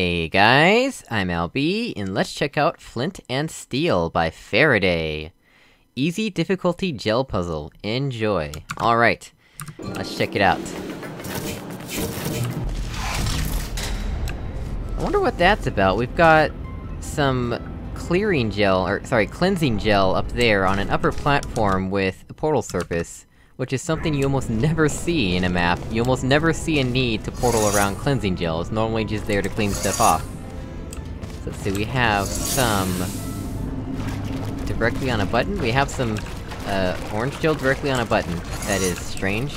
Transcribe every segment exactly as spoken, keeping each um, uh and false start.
Hey guys, I'm L B, and let's check out Flint and Steel by Faraday. Easy difficulty gel puzzle. Enjoy. Alright, let's check it out. I wonder what that's about. We've got some clearing gel, or sorry, cleansing gel up there on an upper platform with a portal surface, which is something you almost never see in a map. You almost never see a need to portal around cleansing gel. It's normally just there to clean stuff off. So let's see, we have some... directly on a button? We have some, uh, orange gel directly on a button. That is strange.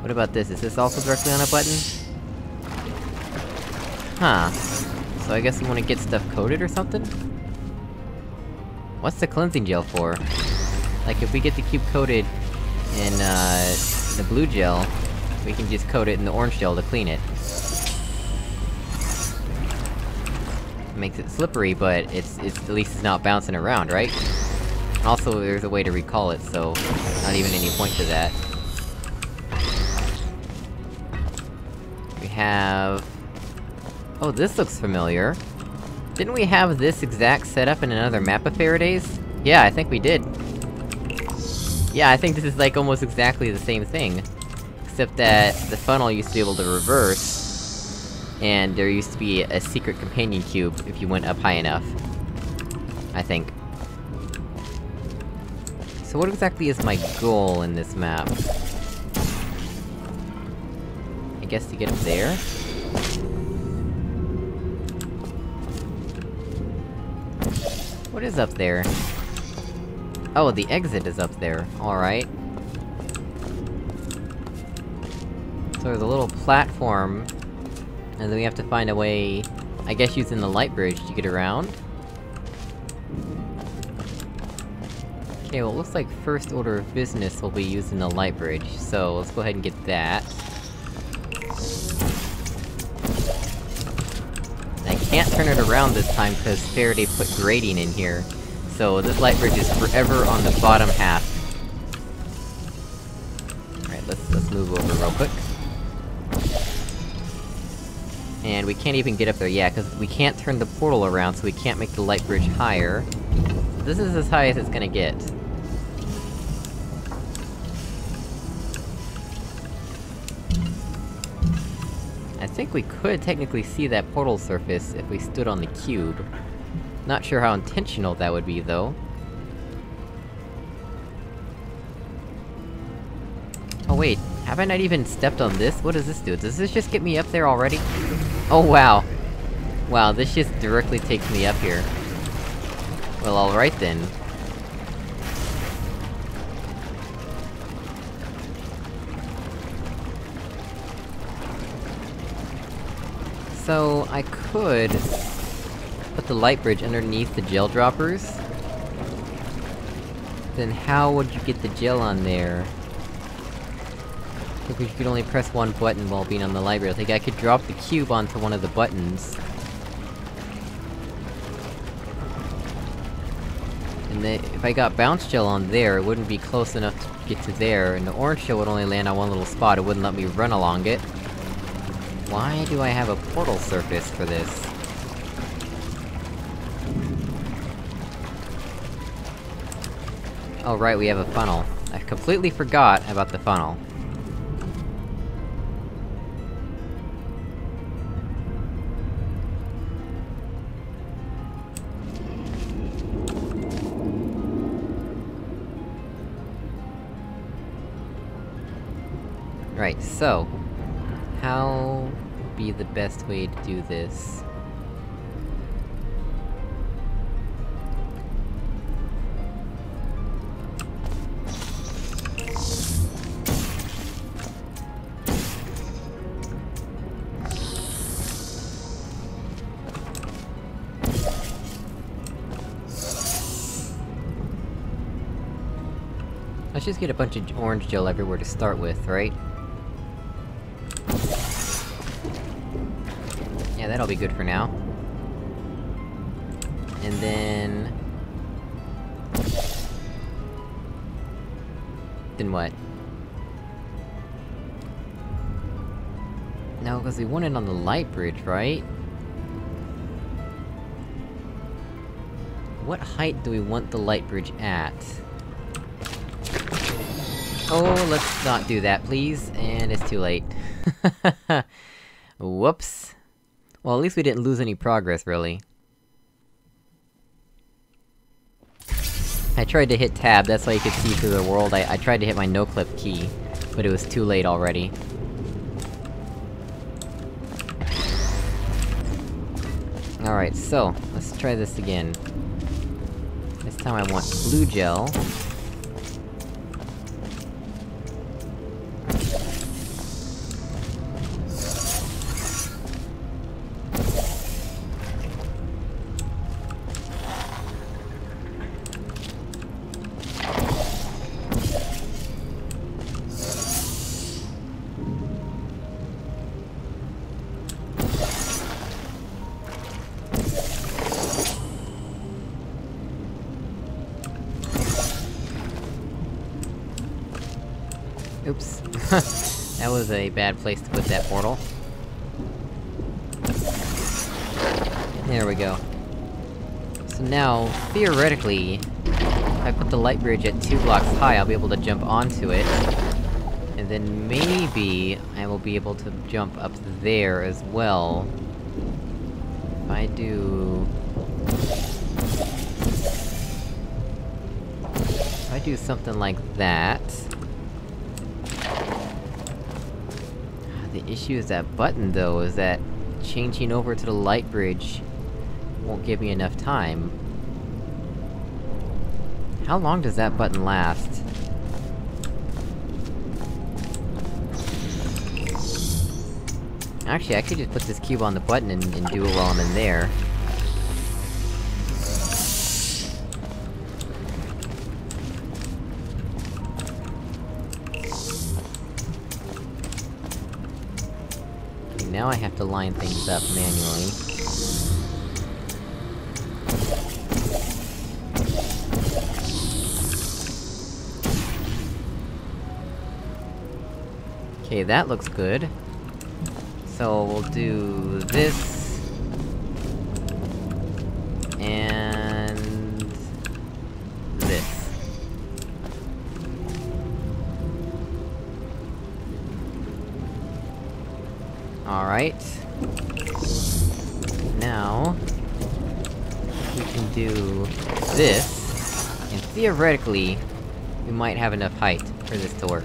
What about this? Is this also directly on a button? Huh. So I guess you wanna get stuff coated or something? What's the cleansing gel for? Like, if we get the cube coated in, uh, the blue gel, we can just coat it in the orange gel to clean it. Makes it slippery, but it's- it's- at least it's not bouncing around, right? Also, there's a way to recall it, so... not even any point to that. We have... oh, this looks familiar. Didn't we have this exact setup in another map of Faraday's? Yeah, I think we did. Yeah, I think this is like almost exactly the same thing. Except that the funnel used to be able to reverse, and there used to be a secret companion cube if you went up high enough. I think. So what exactly is my goal in this map? I guess to get up there? What is up there? Oh, the exit is up there. Alright. So there's a little platform, and then we have to find a way... I guess using the light bridge to get around? Okay, well it looks like first order of business will be using the light bridge, so let's go ahead and get that. And I can't turn it around this time because Faraday put grating in here. So, this light bridge is forever on the bottom half. Alright, let's- let's move over real quick. And we can't even get up there, yeah, cause we can't turn the portal around, so we can't make the light bridge higher. This is as high as it's gonna get. I think we could technically see that portal surface if we stood on the cube. Not sure how intentional that would be, though. Oh wait, have I not even stepped on this? What does this do? Does this just get me up there already? Oh wow! Wow, this just directly takes me up here. Well, alright then. So, I could... put the light bridge underneath the gel droppers? Then how would you get the gel on there? I think we could only press one button while being on the light bridge. I think I could drop the cube onto one of the buttons. And then, if I got bounce gel on there, it wouldn't be close enough to get to there, and the orange gel would only land on one little spot, it wouldn't let me run along it. Why do I have a portal surface for this? Oh right, we have a funnel. I completely forgot about the funnel. Right, so... how... would be the best way to do this? Let's just get a bunch of orange gel everywhere to start with, right? Yeah, that'll be good for now. And then... then what? No, because we want it on the light bridge, right? What height do we want the light bridge at? Oh, let's not do that, please. And it's too late. Whoops. Well, at least we didn't lose any progress, really. I tried to hit tab, that's how you could see through the world. I, I tried to hit my noclip key, but it was too late already. Alright, so, let's try this again. This time I want blue gel. Oops. That was a bad place to put that portal. There we go. So now, theoretically, if I put the light bridge at two blocks high, I'll be able to jump onto it. And then maybe I will be able to jump up there as well. If I do... If I do something like that... The issue is that button, though, is that changing over to the light bridge won't give me enough time. How long does that button last? Actually, I could just put this cube on the button and, and do it while I'm in there. Now I have to line things up manually. Okay, that looks good. So we'll do this... and... this. Alright. Now... we can do... this... and theoretically... we might have enough height for this to work.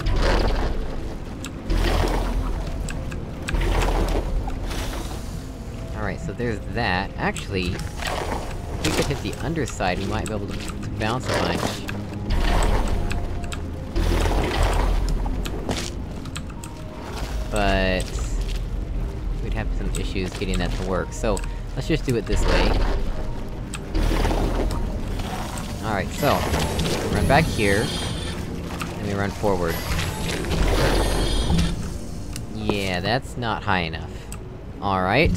Alright, so there's that. Actually... if we could hit the underside, we might be able to, to bounce a bunch. But... have some issues getting that to work, so let's just do it this way. Alright, so, run back here, and we run forward. Yeah, that's not high enough. Alright.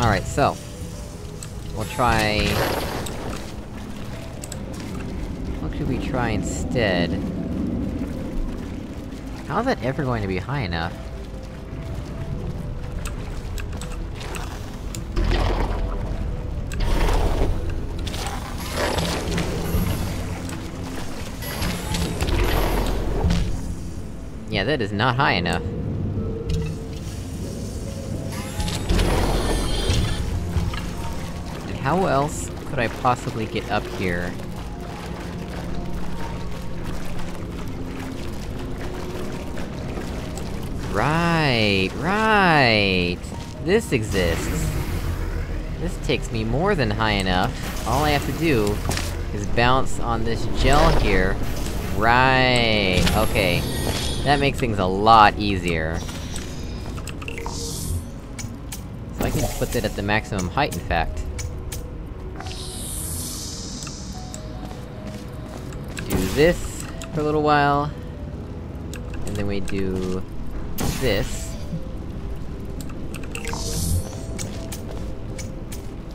Alright, so... we'll try... should we try instead? How's that ever going to be high enough? Yeah, that is not high enough. And how else could I possibly get up here? Right, right! This exists! This takes me more than high enough. All I have to do is bounce on this gel here. Right! Okay. That makes things a lot easier. So I can put that at the maximum height, in fact. Do this for a little while. And then we do... this.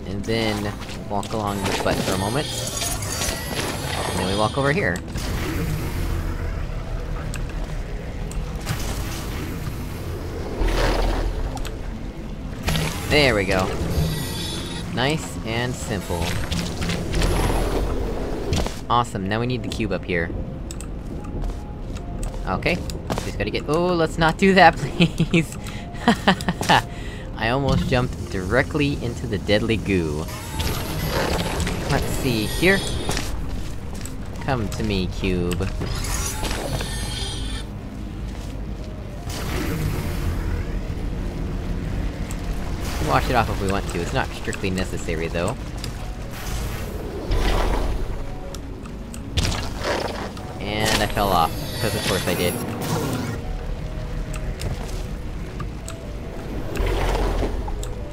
And then, walk along this button for a moment. we walk over here. There we go. Nice and simple. Awesome, now we need the cube up here. Okay. Just gotta get- oh, let's not do that, please! I almost jumped directly into the deadly goo. Let's see, here? Come to me, cube. Wash it off if we want to, it's not strictly necessary, though. And I fell off, because of course I did.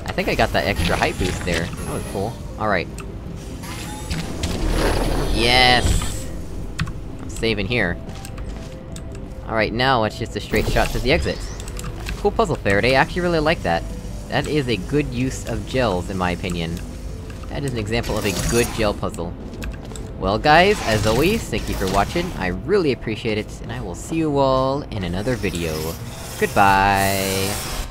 I think I got that extra height boost there. That was cool. Alright. Yes! I'm saving here. Alright, now it's just a straight shot to the exit. Cool puzzle, Faraday, I actually really like that. That is a good use of gels, in my opinion. That is an example of a good gel puzzle. Well guys, as always, thank you for watching, I really appreciate it, and I will see you all in another video. Goodbye!